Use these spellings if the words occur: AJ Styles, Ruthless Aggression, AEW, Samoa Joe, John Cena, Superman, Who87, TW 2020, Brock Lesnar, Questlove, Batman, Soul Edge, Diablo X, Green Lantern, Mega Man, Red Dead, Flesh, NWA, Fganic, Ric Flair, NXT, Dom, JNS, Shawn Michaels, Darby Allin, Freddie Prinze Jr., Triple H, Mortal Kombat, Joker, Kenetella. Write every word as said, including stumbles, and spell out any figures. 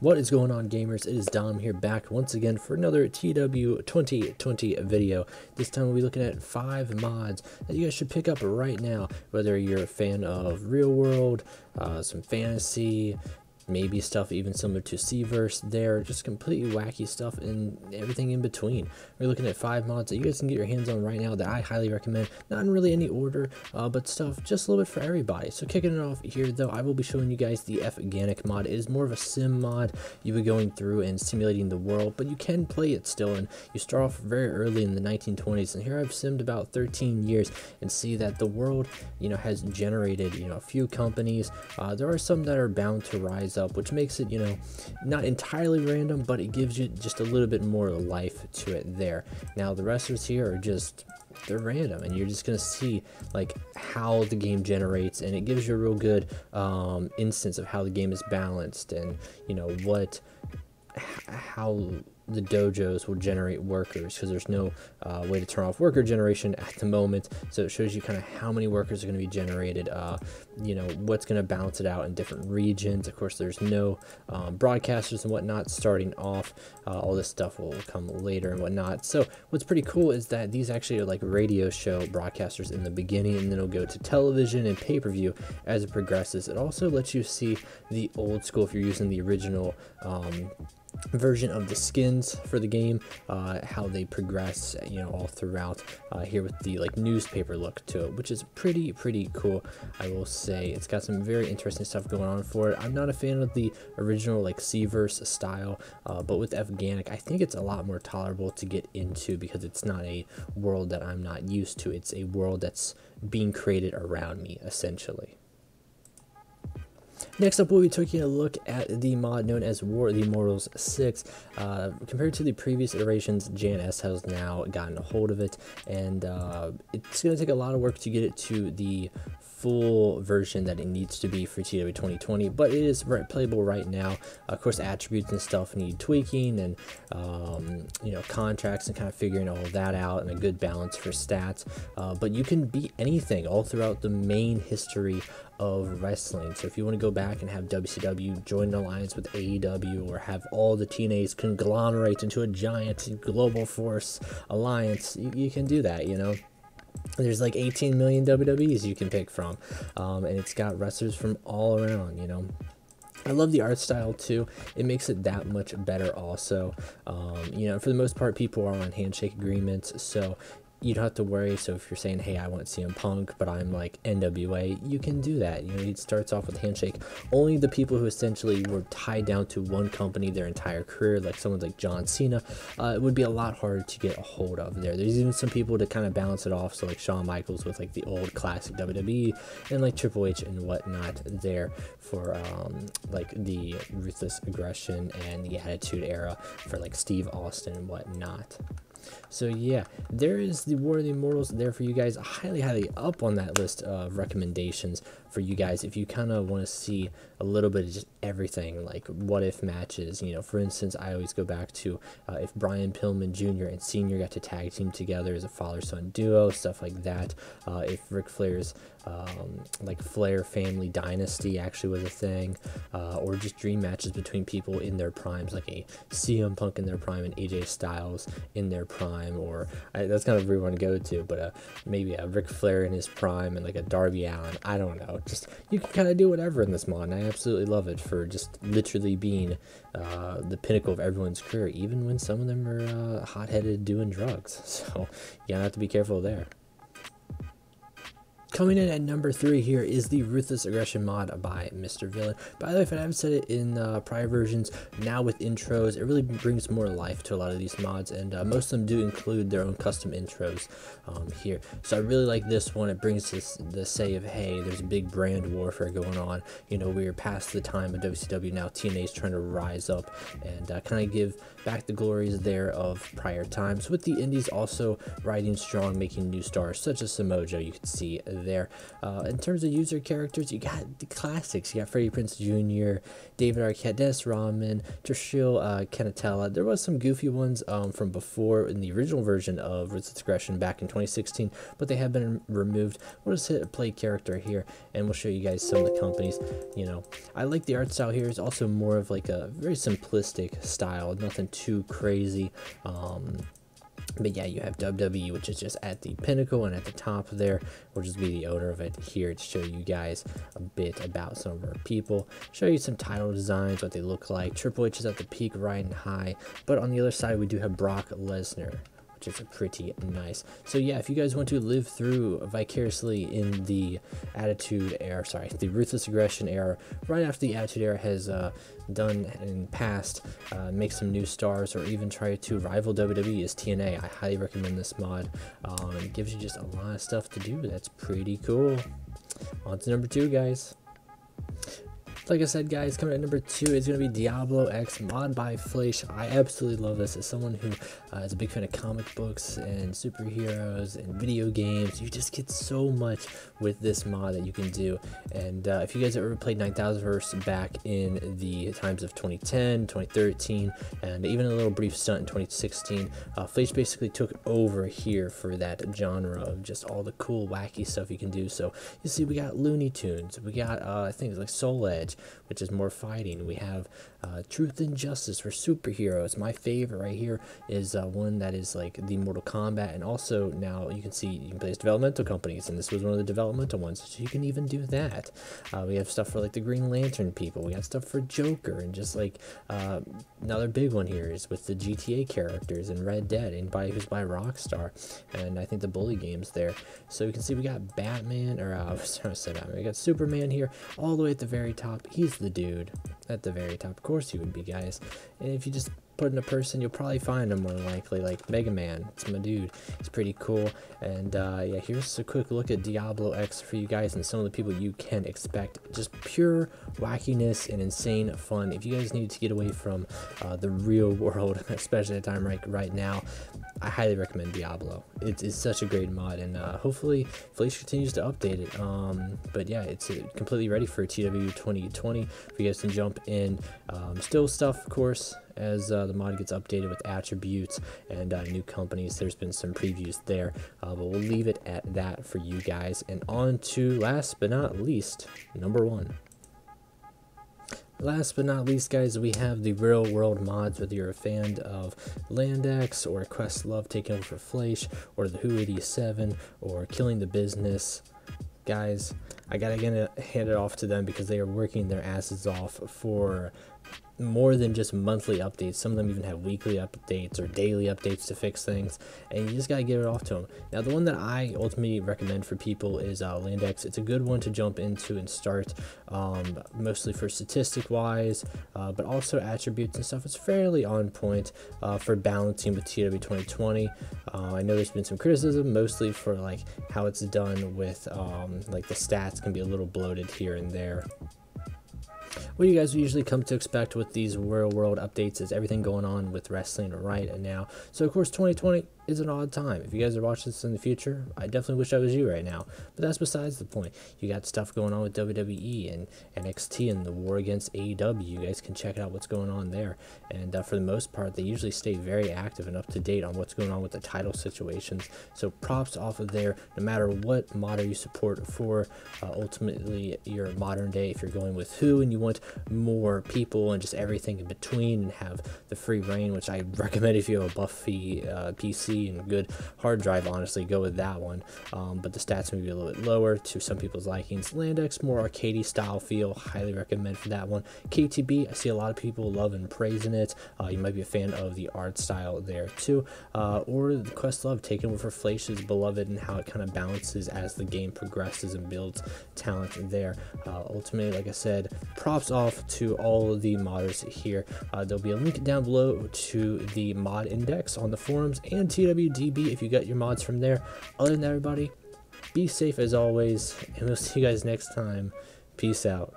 What is going on, gamers? It is Dom here, back once again for another T W twenty twenty video. This time we'll be looking at five mods that you guys should pick up right now, whether you're a fan of real world, uh, some fantasy, maybe stuff even similar to Seaverse there, just completely wacky stuff and everything in between. We're looking at five mods that you guys can get your hands on right now that I highly recommend, not in really any order, uh, but stuff just a little bit for everybody. So kicking it off here though, I will be showing you guys the Fganic mod. It is more of a sim mod. You'll be going through and simulating the world, but you can play it still, and you start off very early in the nineteen twenties, and here I've simmed about thirteen years and see that the world, you know, has generated, you know, a few companies. Uh, there are some that are bound to rise up, which makes it, you know, not entirely random, but it gives you just a little bit more life to it there. Now the wrestlers here are just, they're random, and you're just gonna see like how the game generates, and it gives you a real good um instance of how the game is balanced, and you know what how the dojos will generate workers, because there's no uh, way to turn off worker generation at the moment. So it shows you kind of how many workers are going to be generated, uh, you know, what's going to balance it out in different regions. Of course, there's no um, broadcasters and whatnot starting off. Uh, all this stuff will come later and whatnot. So what's pretty cool is that these actually are like radio show broadcasters in the beginning, and then it'll go to television and pay-per-view as it progresses. It also lets you see the old school if you're using the original um, version of the skins for the game, uh how they progress, you know, all throughout, uh here with the like newspaper look to it, which is pretty pretty cool. I will say it's got some very interesting stuff going on for it. I'm not a fan of the original like Seaverse style, uh but with Fganic I think it's a lot more tolerable to get into, because it's not a world that I'm not used to. It's a world that's being created around me essentially. Next up, we'll be taking a look at the mod known as War of the Immortals six. Uh, compared to the previous iterations, J N S has now gotten a hold of it, and uh, it's going to take a lot of work to get it to the full version that it needs to be for T W twenty twenty, but it is right, playable right now. Of course, attributes and stuff need tweaking, and um, you know, contracts and kind of figuring all of that out, and a good balance for stats. Uh, but you can beat anything all throughout the main history of wrestling. So if you want to go back and have W C W join an alliance with A E W, or have all the T N As conglomerate into a giant global force alliance, you, you can do that. You know, there's like eighteen million W W Es you can pick from, um, and it's got wrestlers from all around. You know, I love the art style too. It makes it that much better also. Um, you know, for the most part, people are on handshake agreements, so you don't have to worry. So if you're saying, hey, I want C M Punk, but I'm like N W A, you can do that. You know, it starts off with handshake. Only the people who essentially were tied down to one company their entire career, like someone like John Cena, uh, it would be a lot harder to get a hold of there. There's even some people to kind of balance it off, so like Shawn Michaels with like the old classic W W E, and like Triple H and whatnot there for um, like the Ruthless Aggression and the Attitude Era for like Steve Austin and whatnot. So yeah, there is the War of the Immortals there for you guys. Highly, highly up on that list of recommendations for you guys if you kind of want to see a little bit of just everything, like what if matches. You know, for instance, I always go back to uh, if Brian Pillman Junior and Senior got to tag team together as a father-son duo, stuff like that. Uh, if Ric Flair's um, like Flair family dynasty actually was a thing, uh, or just dream matches between people in their primes, like a C M Punk in their prime and A J Styles in their prime. Prime or I, that's kind of a weird one to go to, but uh, maybe a Ric Flair in his prime and like a Darby Allin. I don't know. Just you can kind of do whatever in this mod, and I absolutely love it for just literally being uh, the pinnacle of everyone's career, even when some of them are uh, hot-headed doing drugs. So you gotta have to be careful there. Coming in at number three here is the Ruthless Aggression mod by Mister Villain. By the way, if I haven't said it in uh, prior versions, now with intros, it really brings more life to a lot of these mods, and uh, most of them do include their own custom intros um, here. So I really like this one. It brings this the say of, hey, there's a big brand warfare going on. You know, we're past the time of W C W now. T N A is trying to rise up and uh, kind of give back the glories there of prior times. With the indies also riding strong, making new stars such as Samoa Joe, you can see there. Uh, in terms of user characters, you got the classics. You got Freddie Prinze Junior, David Arquette, Dennis Rahman, Trishil, uh, Kenetella. There was some goofy ones um, from before in the original version of Ruthless Aggression back in twenty sixteen, but they have been removed. We'll just hit a play character here, and we'll show you guys some of the companies. You know, I like the art style here. It's also more of like a very simplistic style, nothing too crazy. Um, But yeah, you have W W E, which is just at the pinnacle and at the top there. We'll just be the owner of it here to show you guys a bit about some of our people. Show you some title designs, what they look like. Triple H is at the peak, riding high. But on the other side, we do have Brock Lesnar, which is pretty nice. So yeah, if you guys want to live through vicariously in the Attitude Era, sorry, the Ruthless Aggression Era, right after the Attitude Era has uh, done and passed, uh, make some new stars, or even try to rival W W E as T N A. I highly recommend this mod. Um, it gives you just a lot of stuff to do. That's pretty cool. On to number two, guys. Like I said, guys, coming at number two is going to be Diablo X, mod by Flesh. I absolutely love this. As someone who uh, is a big fan of comic books and superheroes and video games, you just get so much with this mod that you can do. And uh, if you guys ever played nine thousand verse back in the times of twenty ten, twenty thirteen, and even a little brief stunt in twenty sixteen, uh, Flesh basically took over here for that genre of just all the cool, wacky stuff you can do. So you see, we got Looney Tunes, we got uh, things like Soul Edge, which is more fighting. We have uh, Truth and Justice for superheroes. My favorite right here is uh, one that is like the Mortal Kombat, and also now you can see you can play as developmental companies, and this was one of the developmental ones, so you can even do that. Uh, we have stuff for like the Green Lantern people. We have stuff for Joker, and just like uh, another big one here is with the G T A characters and Red Dead, and by who's by Rockstar, and I think the Bully games there. So you can see we got Batman, or uh, sorry, I said Batman. We got Superman here, all the way at the very top. He's the dude at the very top. Of course he would be, guys. And if you just put in a person, you'll probably find him more than likely, like Mega Man. It's my dude. It's pretty cool. And uh, yeah, here's a quick look at Diablo X for you guys and some of the people you can expect. Just pure wackiness and insane fun. If you guys need to get away from uh, the real world, especially at a time like right now, I highly recommend Diablo. It is such a great mod, and uh, hopefully Flesh continues to update it. Um, but yeah, it's uh, completely ready for T W twenty twenty for you guys to jump in. Um, still stuff, of course, as uh, the mod gets updated with attributes and uh, new companies. There's been some previews there, uh, but we'll leave it at that for you guys. And on to last but not least, number one. Last but not least, guys, we have the real world mods. Whether you're a fan of Landex or Questlove taking over for Flesh, or the Who eighty-seven, or Killing the Business, guys, I gotta hand it off to them because they are working their asses off for more than just monthly updates. Some of them even have weekly updates or daily updates to fix things, and you just gotta give it off to them. Now, the one that I ultimately recommend for people is uh, Landex. It's a good one to jump into and start, um, mostly for statistic wise, uh, but also attributes and stuff. It's fairly on point uh, for balancing with T W twenty twenty. Uh, I know there's been some criticism, mostly for like how it's done with um, like the stats can be a little bloated here and there. What you guys usually come to expect with these real world updates is everything going on with wrestling right and now. So of course twenty twenty is an odd time. If you guys are watching this in the future, I definitely wish I was you right now, but that's besides the point. You got stuff going on with W W E and N X T and the war against A E W. You guys can check out what's going on there, and uh, for the most part they usually stay very active and up to date on what's going on with the title situations, so props off of there. No matter what modder you support for, uh, ultimately your modern day, if you're going with Who and you want more people and just everything in between and have the free reign, which I recommend if you have a Buffy uh, P C and good hard drive, honestly go with that one. Um, but the stats may be a little bit lower to some people's likings. Landex, more arcadey style feel, highly recommend for that one. K T B, I see a lot of people love and praising it. Uh, you might be a fan of the art style there too, uh, or the Questlove taken over for Flesh's beloved and how it kind of balances as the game progresses and builds talent there. Uh, ultimately, like I said, props off to all of the modders here. Uh, there'll be a link down below to the mod index on the forums and T T W D B if you got your mods from there. Other than that, everybody, be safe as always, and we'll see you guys next time. Peace out.